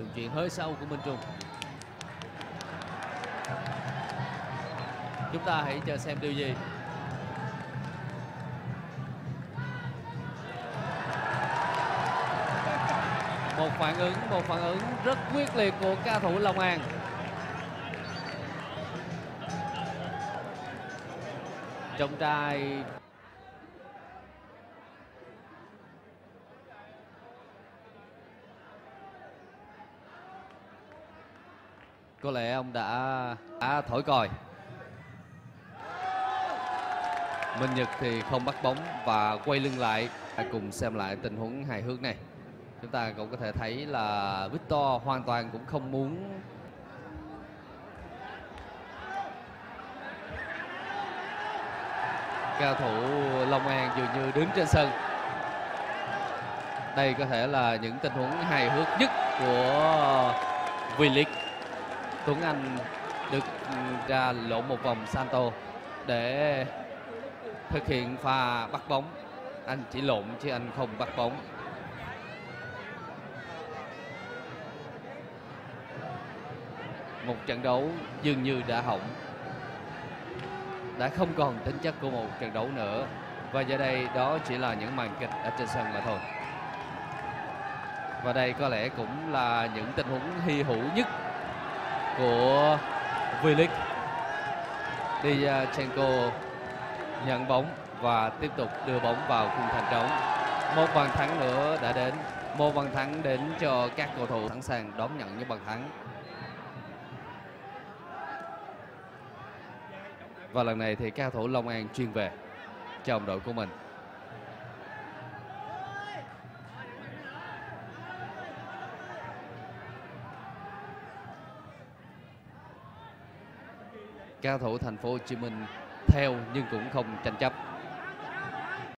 Đường chuyền hơi sâu của Minh Trung. Chúng ta hãy chờ xem điều gì. Một phản ứng rất quyết liệt của cầu thủ Long An. Trọng tài có lẽ ông đã thổi còi. Minh Nhật thì không bắt bóng và quay lưng lại. Hãy cùng xem lại tình huống hài hước này. Chúng ta cũng có thể thấy là Victor hoàn toàn cũng không muốn. Cầu thủ Long An dường như đứng trên sân. Đây có thể là những tình huống hài hước nhất của V-League. Tuấn Anh được ra lộn một vòng Santo để thực hiện pha bắt bóng. Anh chỉ lộn chứ anh không bắt bóng. Một trận đấu dường như đã hỏng, đã không còn tính chất của một trận đấu nữa. Và giờ đây đó chỉ là những màn kịch ở trên sân mà thôi. Và đây có lẽ cũng là những tình huống hy hữu nhất của V-League. Đi Chenko nhận bóng và tiếp tục đưa bóng vào khung thành trống. Một bàn thắng nữa đã đến. Một bàn thắng đến cho các cầu thủ sẵn sàng đón nhận những bàn thắng. Và lần này thì cầu thủ Long An chuyên về cho đồng đội của mình. Cầu thủ Thành phố Hồ Chí Minh theo nhưng cũng không tranh chấp.